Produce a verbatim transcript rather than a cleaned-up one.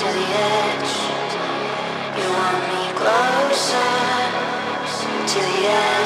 to the edge. You want me closer to the edge.